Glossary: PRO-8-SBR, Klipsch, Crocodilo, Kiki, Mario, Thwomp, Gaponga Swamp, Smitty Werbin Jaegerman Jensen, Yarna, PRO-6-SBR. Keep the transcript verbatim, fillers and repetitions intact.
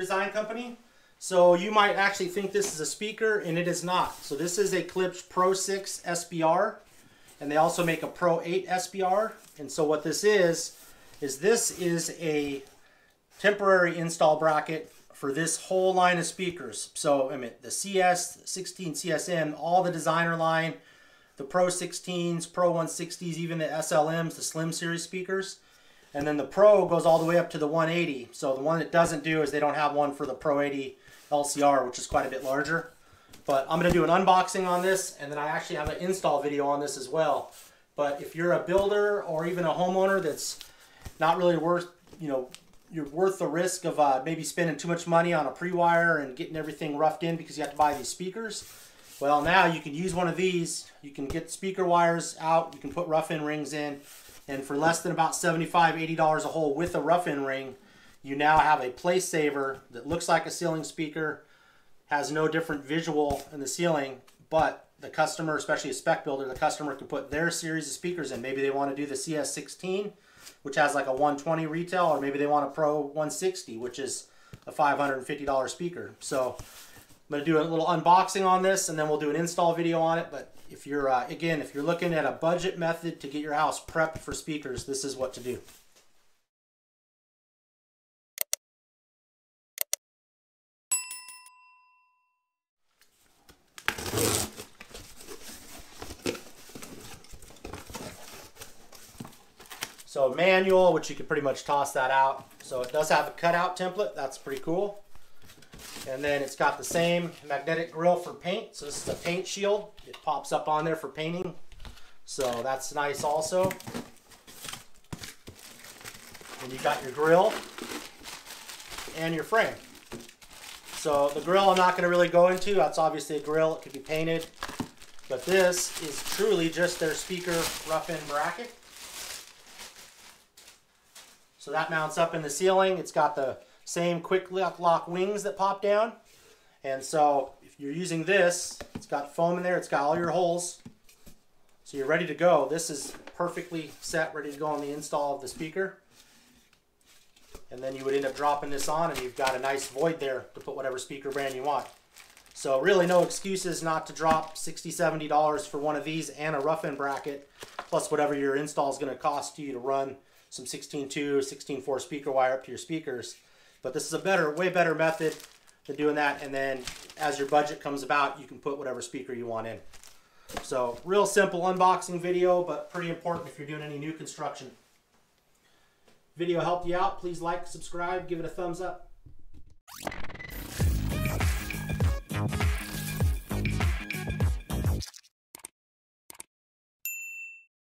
Design Company. So you might actually think this is a speaker, and it is not. So this is a Klipsch Pro six S B R, and they also make a Pro eight S B R. And so what this is, is this is a temporary install bracket for this whole line of speakers. So I mean, the C S sixteen C S M, all the designer line, the Pro sixteens, Pro one sixties, even the S L Ms, the Slim Series speakers. And then the Pro goes all the way up to the one eighty. So the one that doesn't do is they don't have one for the Pro eighty L C R, which is quite a bit larger. But I'm going to do an unboxing on this, and then I actually have an install video on this as well. But if you're a builder or even a homeowner that's not really worth, you know, you're worth the risk of uh, maybe spending too much money on a pre-wire and getting everything roughed in because you have to buy these speakers. Well, now you can use one of these. You can get speaker wires out. You can put rough-in rings in. And for less than about seventy-five, eighty dollars a hole with a rough-in ring, you now have a place saver that looks like a ceiling speaker, has no different visual in the ceiling, but the customer, especially a spec builder, the customer can put their series of speakers in. Maybe they want to do the C S sixteen, which has like a one twenty retail, or maybe they want a Pro one sixty, which is a five hundred fifty dollar speaker. So I'm going to do a little unboxing on this, and then we'll do an install video on it. But if you're, uh, again, if you're looking at a budget method to get your house prepped for speakers, this is what to do. So manual, which you can pretty much toss that out. So it does have a cutout template. That's pretty cool. And then it's got the same magnetic grill for paint. So this is a paint shield. It pops up on there for painting. So that's nice also. And you got your grill and your frame. So the grill I'm not going to really go into. That's obviously a grill. It could be painted. But this is truly just their speaker rough-in bracket. So that mounts up in the ceiling. It's got the same quick lock wings that pop down. And so if you're using this, it's got foam in there, it's got all your holes. So you're ready to go. This is perfectly set, ready to go on the install of the speaker. And then you would end up dropping this on, and you've got a nice void there to put whatever speaker brand you want. So really no excuses not to drop sixty, seventy dollars for one of these and a rough-in bracket, plus whatever your install is going to cost you to run some sixteen two, sixteen four speaker wire up to your speakers. But this is a better, way better method than doing that. And then as your budget comes about, you can put whatever speaker you want in. So real simple unboxing video, but pretty important if you're doing any new construction. Video helped you out. Please like, subscribe, give it a thumbs up.